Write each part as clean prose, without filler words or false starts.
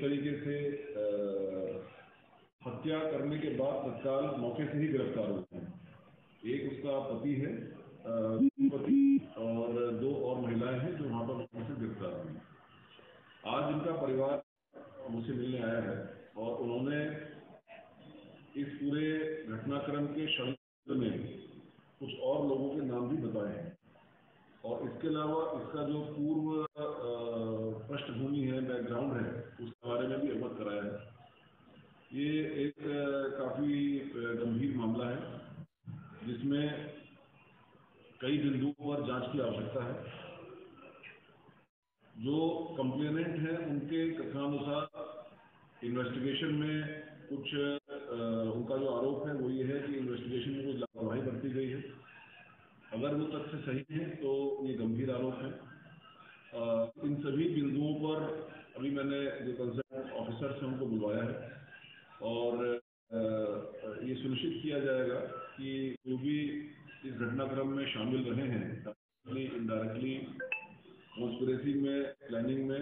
एक तरीके से हत्या करने के बाद तत्काल मौके से ही गिरफ्तार हुए हैं। एक उसका पति है, पति और दो और महिलाएं हैं जो वहाँ पर मौके से गिरफ्तार हुई। आज उनका परिवार मुझसे मिलने आया है और उन्होंने इस पूरे घटनाक्रम के शरीर में कुछ और लोगों के नाम भी बताए हैं और इसके अलावा इसका जो पूर्व पृष्ठभूमि है, बैकग्राउंड है, उसके बारे में भी अवगत कराया है। ये एक काफ़ी गंभीर मामला है जिसमें कई बिंदुओं पर जांच की आवश्यकता है। जो कंप्लेनेंट हैं उनके कथनानुसार इन्वेस्टिगेशन में कुछ उनका जो आरोप है वो ये है कि इन्वेस्टिगेशन में कुछ लापरवाही बरती गई है। अगर वो तथ्य सही है तो ये गंभीर आरोप है। इन सभी बिंदुओं पर अभी मैंने जो कंसर्न ऑफिसर से हमको बुलवाया है और ये सुनिश्चित किया जाएगा कि जो भी इस घटनाक्रम में शामिल रहे हैं डायरेक्टली इनडायरेक्टली कॉन्स्पिरेसी में, प्लानिंग में,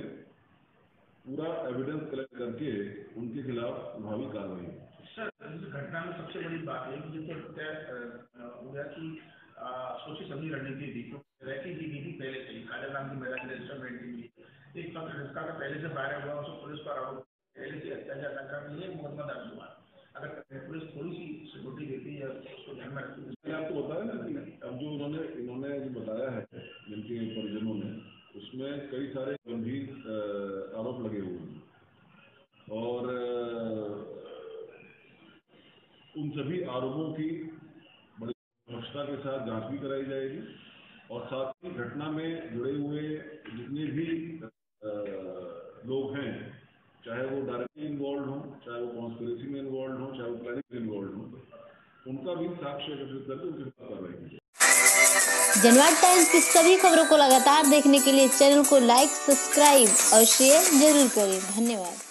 पूरा एविडेंस कलेक्ट करके उनके खिलाफ प्रभावी कार्रवाई। सर, इस घटना में सबसे बड़ी बात है कि जैसे सोची समझी रणनीति थी, वैसी ही नीति पहले से काले नाम की महिला के रजिस्टरमेंट की थी। एक पक्ष रिश्ता का पहले से बाहर हुआ, उसको पुलिस पर आरोप पहले से अत्याचार करने के लिए मुकदमा दर्ज हुआ। अगर पुलिस थोड़ी सी सिक्योरिटी देती है उसको ध्यान में रखती। आपको बताया ना कि अब जो इन्होंने जो बताया है जिनके परिजनों ने, उसमें कई सारे गंभीर आरोप लगे हुए हैं और उन सभी आरोपों की निष्ठा के साथ जांच भी कराई जाएगी और साथ ही घटना में जुड़े हुए जितने भी लोग हैं, चाहे वो डायरेक्टली इन्वॉल्व हों, चाहे वो कॉन्स्पिरेसी में इन्वॉल्व हों, चाहे वो प्लानिंग में इन्वॉल्व हों, उनका भी साक्ष्य एकत्रित करके उनके साथ कार्रवाई की जाएगी। जनवाद टाइम्स की सभी खबरों को लगातार देखने के लिए चैनल को लाइक, सब्सक्राइब और शेयर जरूर करें। धन्यवाद।